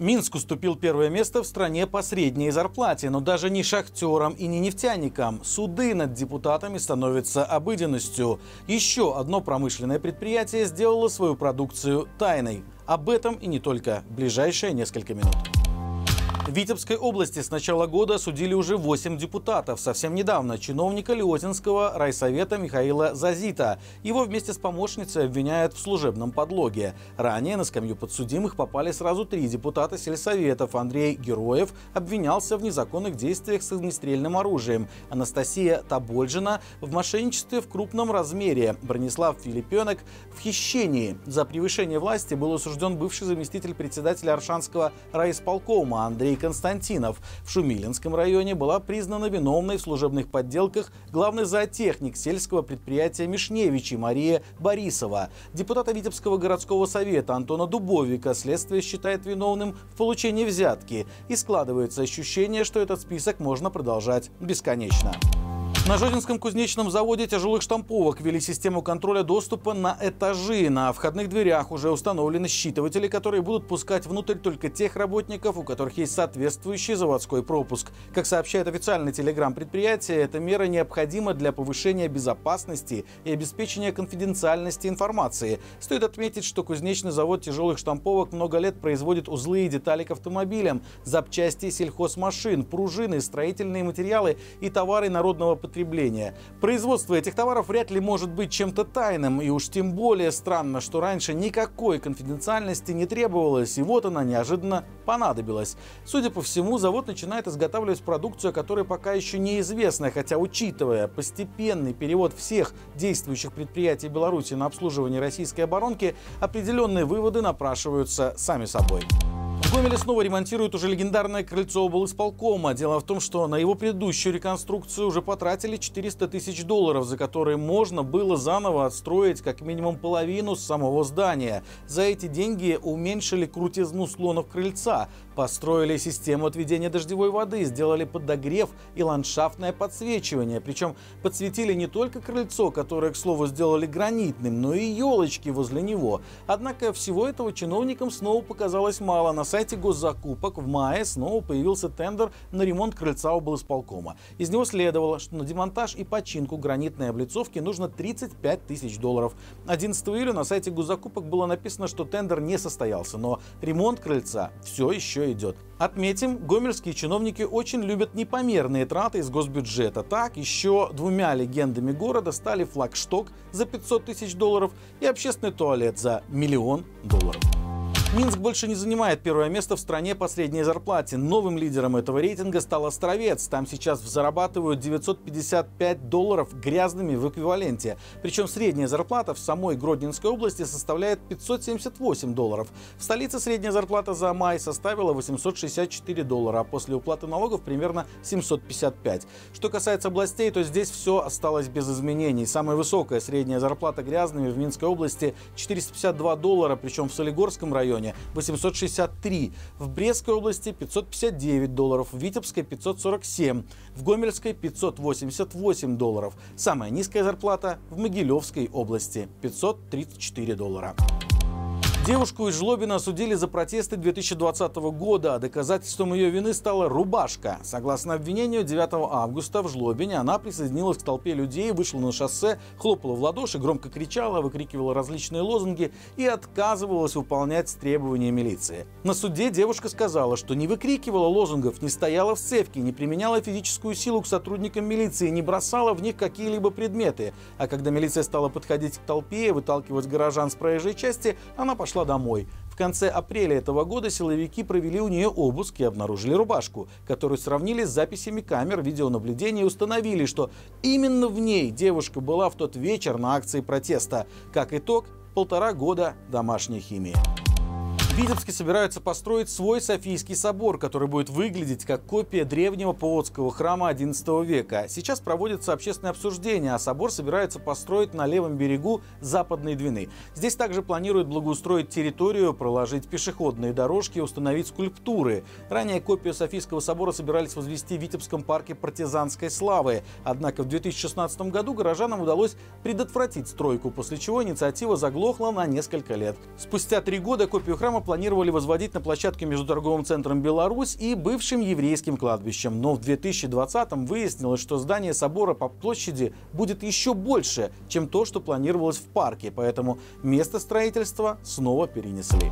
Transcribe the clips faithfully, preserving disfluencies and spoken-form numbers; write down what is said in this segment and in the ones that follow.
Минск уступил первое место в стране по средней зарплате, но даже не шахтерам и не нефтяникам суды над депутатами становятся обыденностью. Еще одно промышленное предприятие сделало свою продукцию тайной. Об этом и не только. Ближайшие несколько минут. В Витебской области с начала года судили уже восемь депутатов. Совсем недавно чиновника Лиозинского райсовета Михаила Зазита. Его вместе с помощницей обвиняют в служебном подлоге. Ранее на скамью подсудимых попали сразу три депутата сельсоветов. Андрей Героев обвинялся в незаконных действиях с огнестрельным оружием. Анастасия Табольжина в мошенничестве в крупном размере. Бронислав Филипёнок в хищении. За превышение власти был осужден бывший заместитель председателя Аршанского райисполкома Андрей Константинов. В Шумилинском районе была признана виновной в служебных подделках главный зоотехник сельского предприятия Мишневич Мария Борисова. Депутата Витебского городского совета Антона Дубовика следствие считает виновным в получении взятки. И складывается ощущение, что этот список можно продолжать бесконечно. На Жодинском кузнечном заводе тяжелых штамповок ввели систему контроля доступа на этажи. На входных дверях уже установлены считыватели, которые будут пускать внутрь только тех работников, у которых есть соответствующий заводской пропуск. Как сообщает официальный телеграм предприятия, эта мера необходима для повышения безопасности и обеспечения конфиденциальности информации. Стоит отметить, что кузнечный завод тяжелых штамповок много лет производит узлы и детали к автомобилям, запчасти сельхозмашин, пружины, строительные материалы и товары народного потребления. Производство этих товаров вряд ли может быть чем-то тайным, и уж тем более странно, что раньше никакой конфиденциальности не требовалось, и вот она неожиданно понадобилась. Судя по всему, завод начинает изготавливать продукцию, которая пока еще неизвестна, хотя, учитывая постепенный перевод всех действующих предприятий Беларуси на обслуживание российской оборонки, определенные выводы напрашиваются сами собой. В Гомеле снова ремонтируют уже легендарное крыльцо облисполкома. Дело в том, что на его предыдущую реконструкцию уже потратили четыреста тысяч долларов, за которые можно было заново отстроить как минимум половину самого здания. За эти деньги уменьшили крутизну слонов крыльца, построили систему отведения дождевой воды, сделали подогрев и ландшафтное подсвечивание. Причем подсветили не только крыльцо, которое, к слову, сделали гранитным, но и елочки возле него. Однако всего этого чиновникам снова показалось мало. На сайте На сайте госзакупок в мае снова появился тендер на ремонт крыльца облисполкома. Из него следовало, что на демонтаж и починку гранитной облицовки нужно тридцать пять тысяч долларов. одиннадцатого июля на сайте госзакупок было написано, что тендер не состоялся, но ремонт крыльца все еще идет. Отметим, гомельские чиновники очень любят непомерные траты из госбюджета. Так, еще двумя легендами города стали флагшток за пятьсот тысяч долларов и общественный туалет за миллион долларов. Минск больше не занимает первое место в стране по средней зарплате. Новым лидером этого рейтинга стал Островец. Там сейчас зарабатывают девятьсот пятьдесят пять долларов грязными в эквиваленте. Причем средняя зарплата в самой Гродненской области составляет пятьсот семьдесят восемь долларов. В столице средняя зарплата за май составила восемьсот шестьдесят четыре доллара, а после уплаты налогов примерно семьсот пятьдесят пять. Что касается областей, то здесь все осталось без изменений. Самая высокая средняя зарплата грязными в Минской области четыреста пятьдесят два доллара, причем в Солигорском районе восемьсот шестьдесят три, в Брестской области пятьсот пятьдесят девять долларов, в Витебской пятьсот сорок семь, в Гомельской пятьсот восемьдесят восемь долларов. Самая низкая зарплата в Могилевской области пятьсот тридцать четыре доллара. Девушку из Жлобина осудили за протесты две тысячи двадцатого года. Доказательством ее вины стала рубашка. Согласно обвинению, девятого августа в Жлобине она присоединилась к толпе людей, вышла на шоссе, хлопала в ладоши, громко кричала, выкрикивала различные лозунги и отказывалась выполнять требования милиции. На суде девушка сказала, что не выкрикивала лозунгов, не стояла в сцепке, не применяла физическую силу к сотрудникам милиции, не бросала в них какие-либо предметы. А когда милиция стала подходить к толпе и выталкивать горожан с проезжей части, она пошла домой. В конце апреля этого года силовики провели у нее обыск и обнаружили рубашку, которую сравнили с записями камер видеонаблюдения и установили, что именно в ней девушка была в тот вечер на акции протеста. Как итог, полтора года домашней химии. В Витебске собираются построить свой Софийский собор, который будет выглядеть как копия древнего полоцкого храма одиннадцатого века. Сейчас проводится общественное обсуждение, а собор собираются построить на левом берегу Западной Двины. Здесь также планируют благоустроить территорию, проложить пешеходные дорожки, установить скульптуры. Ранее копию Софийского собора собирались возвести в Витебском парке партизанской славы. Однако в две тысячи шестнадцатом году горожанам удалось предотвратить стройку, после чего инициатива заглохла на несколько лет. Спустя три года копию храма планировали возводить на площадке между торговым центром «Беларусь» и бывшим еврейским кладбищем. Но в две тысячи двадцатом выяснилось, что здание собора по площади будет еще больше, чем то, что планировалось в парке. Поэтому место строительства снова перенесли.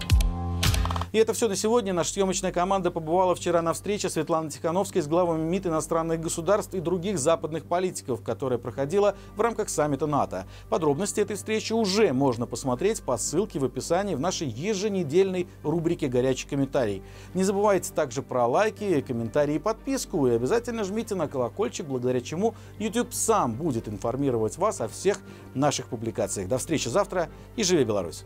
И это все на сегодня. Наша съемочная команда побывала вчера на встрече Светланы Тихановской с главами МИД иностранных государств и других западных политиков, которая проходила в рамках саммита НАТО. Подробности этой встречи уже можно посмотреть по ссылке в описании в нашей еженедельной рубрике «Горячий комментарий». Не забывайте также про лайки, комментарии и подписку. И обязательно жмите на колокольчик, благодаря чему YouTube сам будет информировать вас о всех наших публикациях. До встречи завтра и живи Беларусь!